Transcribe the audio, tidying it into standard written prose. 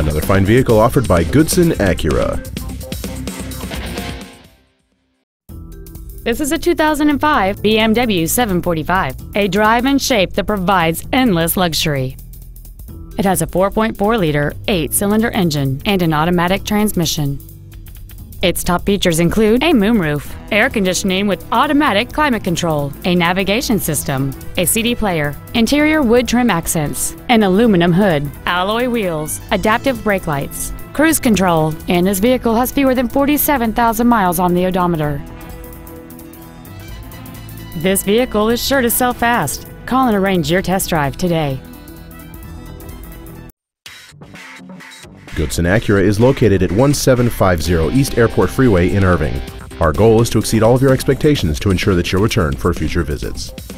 Another fine vehicle offered by Goodson Acura. This is a 2005 BMW 745, a drive and shape that provides endless luxury. It has a 4.4-liter, 8-cylinder engine and an automatic transmission. Its top features include a moonroof, air conditioning with automatic climate control, a navigation system, a CD player, interior wood trim accents, an aluminum hood, alloy wheels, adaptive brake lights, cruise control, and this vehicle has fewer than 47,000 miles on the odometer. This vehicle is sure to sell fast. Call and arrange your test drive today. Goodson Acura is located at 1750 East Airport Freeway in Irving. Our goal is to exceed all of your expectations to ensure that you'll return for future visits.